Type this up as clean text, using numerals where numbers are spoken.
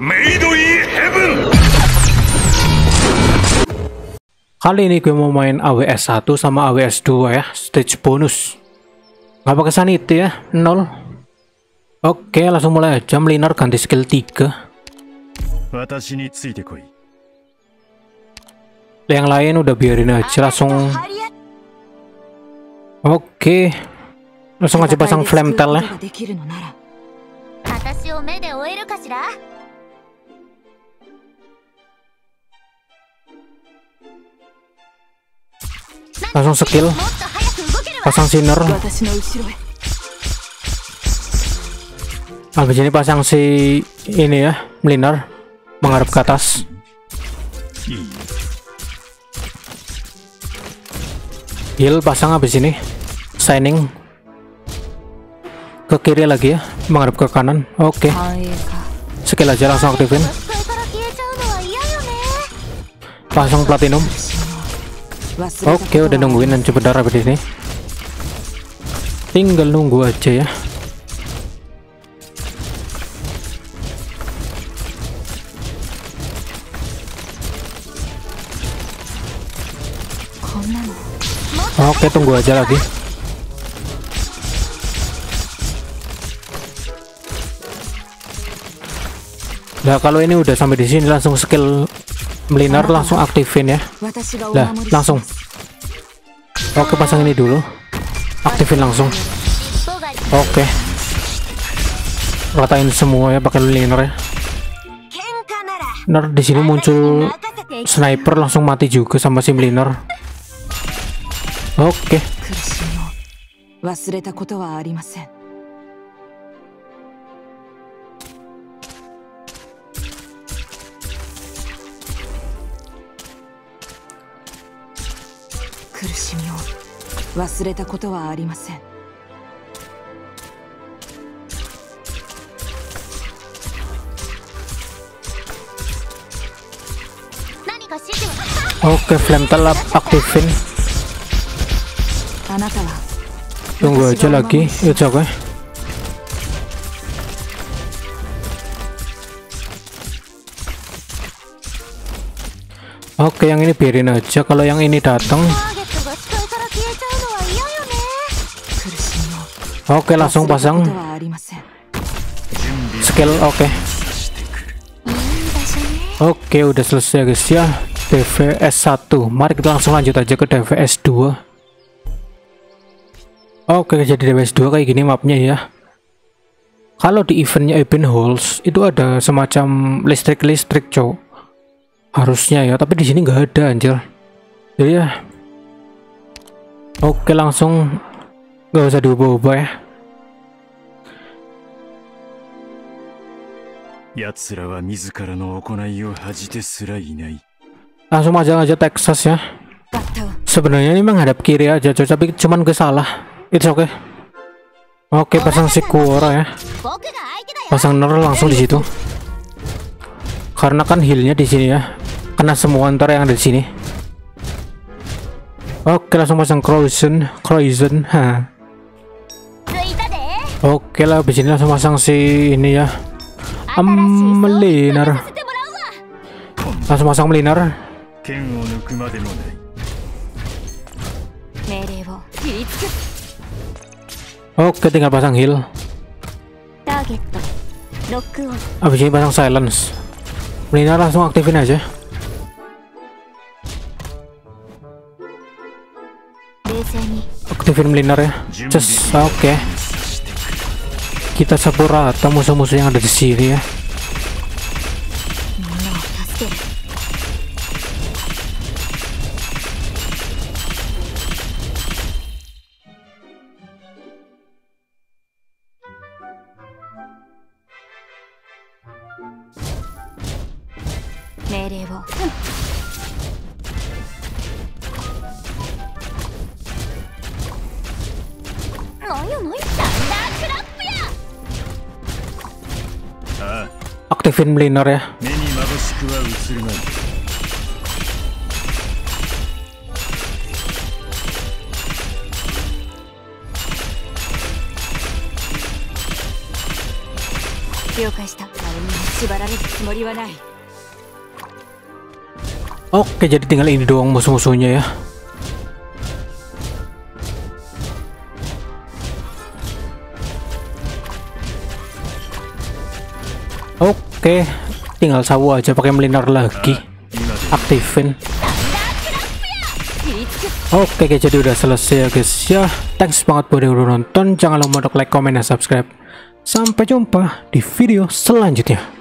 Made in heaven. Kali ini gue mau main AW-S1 sama AW-S2 ya, stage bonus. Gak pakai sanity ya, 0. Oke, langsung mulai aja. Mlynar ganti skill 3. Yang lain udah biarin aja, langsung. Oke, langsung aja pasang flametel ya. Langsung skill pasang sinner, habis ini pasang si ini ya, Mlynar menghadap ke atas. Heal pasang habis ini shining ke kiri lagi ya, menghadap ke kanan. Oke, skill aja langsung aktifin, pasang platinum. Oke, udah nungguin dan cepet darah di sini. Tinggal nunggu aja ya. Oke, tunggu aja lagi. Nah, kalau ini udah sampai di sini langsung skill Mlynar langsung aktifin ya. Nah, langsung. Oke, pasang ini dulu. Aktifin langsung. Oke. Ratain semua ya pakai Mlynar ya. Mlynar di sini muncul sniper langsung mati juga sama si Mlynar. Oke. Oke, flametel aktifin. Tunggu aja lagi, ya coba. Oke, yang ini biarin aja. Kalau yang ini datang, oke, langsung pasang skill. Oke. Oke, udah selesai guys ya, dvs1. Mari kita langsung lanjut aja ke dvs2. Oke, jadi dvs2 kayak gini mapnya ya. Kalau di eventnya event halls itu ada semacam listrik cow, harusnya ya, tapi di sini nggak ada anjir. Jadi ya, oke, langsung nggak usah diubah-ubah ya. Langsung aja Texas ya. Sebenarnya ini menghadap kiri aja coy, tapi cuman gue salah. It's okay. Oke, pasang si Kura ya. Pasang Ner langsung di situ. Karena kan healnya di sini ya. Kena semua ntar yang ada di sini. Oke, langsung pasang kroizen. Oke lah, habis ini langsung pasang si ini ya. Mlynar. Langsung pasang Mlynar. Oke, tinggal pasang heal. Habis ini pasang silence. Mlynar langsung aktifin aja. Aktifin Mlynar ya. Just, oke. Kita sabura atau musuh-musuh yang ada di sini ya. Aktifin Mlynar ya. Oke, jadi tinggal ini doang musuh-musuhnya ya. Oke, tinggal sawo aja pakai melinar lagi. Aktifin. Oke guys, jadi udah selesai ya guys ya. Thanks banget buat yang udah nonton. Jangan lupa untuk like, komen, dan subscribe. Sampai jumpa di video selanjutnya.